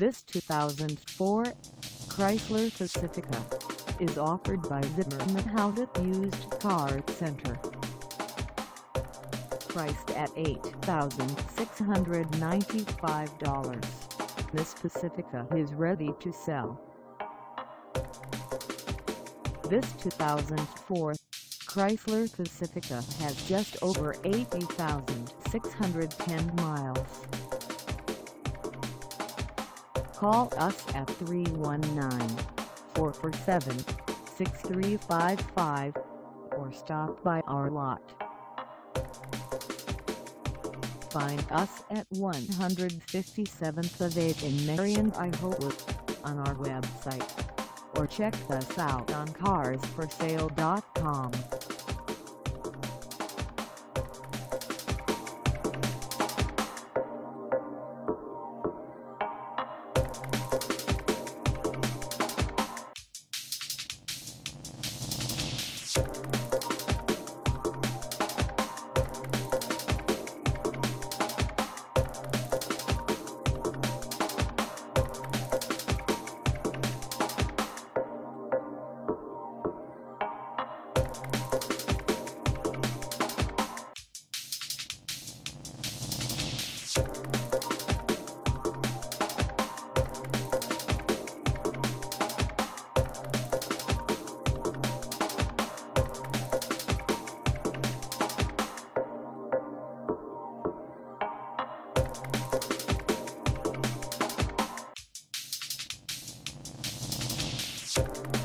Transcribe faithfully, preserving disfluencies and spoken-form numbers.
This two thousand four Chrysler Pacifica is offered by Zimmerman Houdek Used Car Center. Priced at eight thousand six hundred ninety-five dollars, this Pacifica is ready to sell. This two thousand four Chrysler Pacifica has just over eighty thousand six hundred ten miles. Call us at three one nine, four four seven, six three five five or stop by our lot. Find us at one fifty-seventh of eight in Marion, Iowa on our website, or check us out on cars for sale dot com. Thank you.